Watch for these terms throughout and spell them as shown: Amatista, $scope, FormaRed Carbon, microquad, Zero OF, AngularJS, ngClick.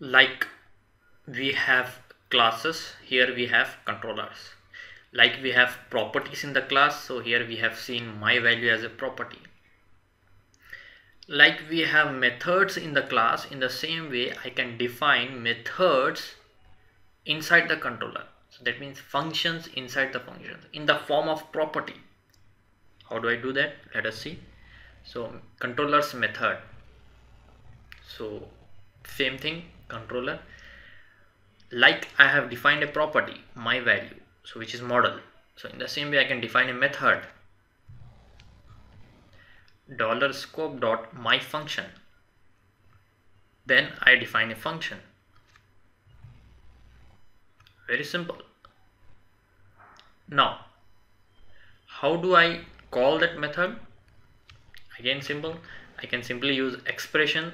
like we have classes, here we have controllers. Like we have properties in the class, so here we have seen my value as a property. Like we have methods in the class, in the same way I can define methods inside the controller. So that means functions inside the functions in the form of property. How do I do that? Let us see. So controller's method. So same thing, controller. Like I have defined a property, my value, so which is model. So in the same way I can define a method, $scope dot my function. Then I define a function. Very simple. Now, how do I call that method? Again, simple. I can simply use expression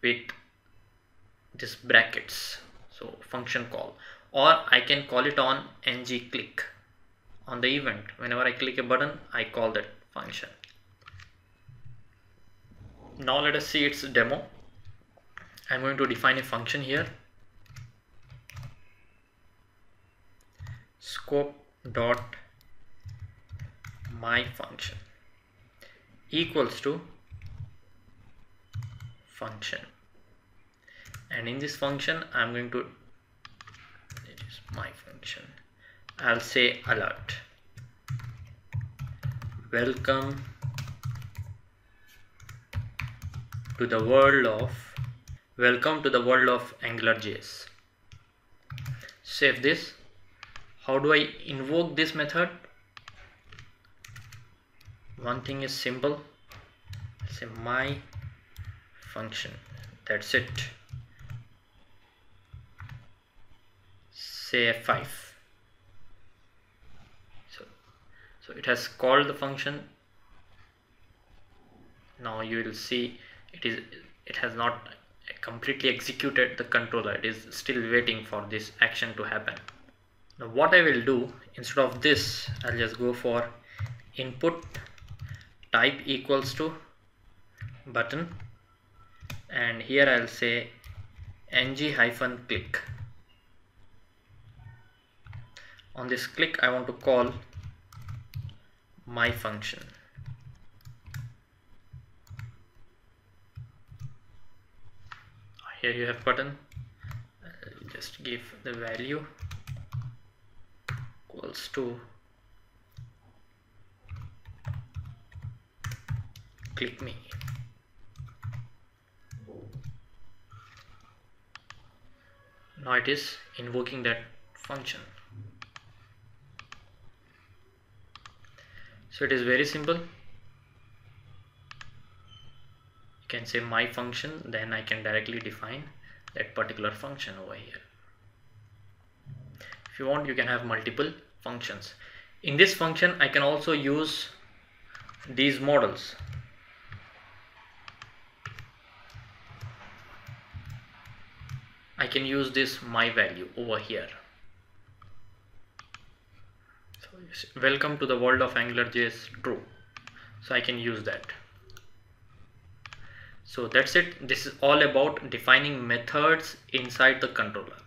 with this brackets. So function call, or I can call it on ngClick, on the event. Whenever I click a button, I call that function. Now let us see its demo. I'm going to define a function here. Scope dot my function equals to function, and in this function I'm going to, it is my function, I'll say alert, welcome to the world of AngularJS. Save this. How do I invoke this method? One thing is simple, say my function, that's it. Say F5. So it has called the function. Now you will see it has not completely executed the controller. It is still waiting for this action to happen. Now what I will do, instead of this, I'll just go for input type equals to button, and here I'll say ng-click. On this click I want to call my function. Here you have button. I'll just give the value equals to click me. Now it is invoking that function. So it is very simple. Can say my function, then I can directly define that particular function over here. If you want, you can have multiple functions. In this function I can also use these models. I can use this my value over here. So welcome to the world of AngularJS true. So I can use that. So that's it. This is all about defining methods inside the controller.